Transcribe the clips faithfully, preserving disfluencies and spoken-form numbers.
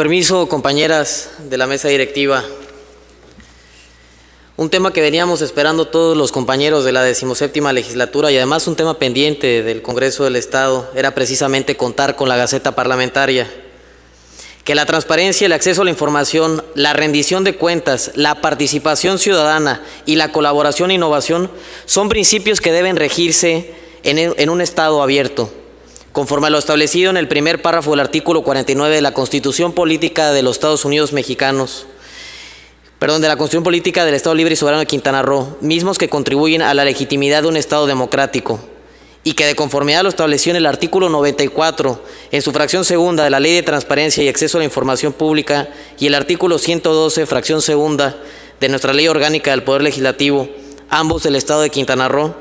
permiso, compañeras de la mesa directiva. Un tema que veníamos esperando todos los compañeros de la decimoséptima legislatura y además un tema pendiente del Congreso del Estado era precisamente contar con la Gaceta Parlamentaria. Que la transparencia, el acceso a la información, la rendición de cuentas, la participación ciudadana y la colaboración e innovación son principios que deben regirse en, en un Estado abierto, conforme a lo establecido en el primer párrafo del artículo cuarenta y nueve de la Constitución Política de los Estados Unidos Mexicanos, perdón, de la Constitución Política del Estado Libre y Soberano de Quintana Roo, mismos que contribuyen a la legitimidad de un Estado democrático, y que de conformidad a lo establecido en el artículo noventa y cuatro, en su fracción segunda de la Ley de Transparencia y Acceso a la Información Pública y el artículo ciento doce, fracción segunda de nuestra Ley Orgánica del Poder Legislativo, ambos del Estado de Quintana Roo,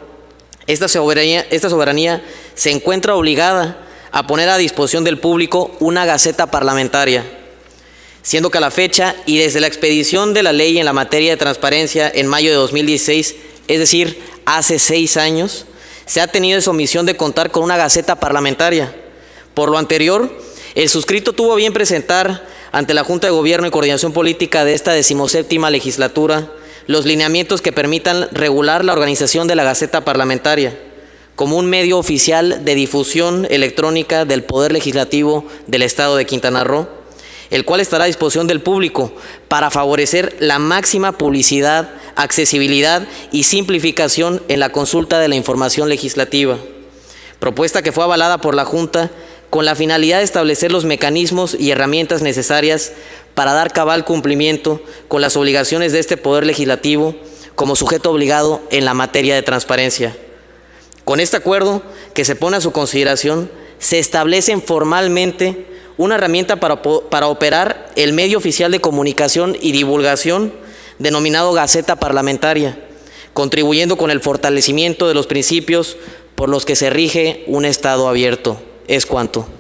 esta soberanía, esta soberanía se encuentra obligada a poner a disposición del público una Gaceta Parlamentaria, siendo que a la fecha y desde la expedición de la ley en la materia de transparencia en mayo de dos mil dieciséis, es decir, hace seis años, se ha tenido esa omisión de contar con una Gaceta Parlamentaria. Por lo anterior, el suscrito tuvo bien presentar ante la Junta de Gobierno y Coordinación Política de esta decimoséptima legislatura los lineamientos que permitan regular la organización de la Gaceta Parlamentaria como un medio oficial de difusión electrónica del Poder Legislativo del Estado de Quintana Roo, el cual estará a disposición del público para favorecer la máxima publicidad, accesibilidad y simplificación en la consulta de la información legislativa. Propuesta que fue avalada por la Junta con la finalidad de establecer los mecanismos y herramientas necesarias para dar cabal cumplimiento con las obligaciones de este Poder Legislativo como sujeto obligado en la materia de transparencia. Con este acuerdo que se pone a su consideración, se establecen formalmente una herramienta para, para operar el medio oficial de comunicación y divulgación denominado Gaceta Parlamentaria, contribuyendo con el fortalecimiento de los principios por los que se rige un Estado abierto. Es cuanto.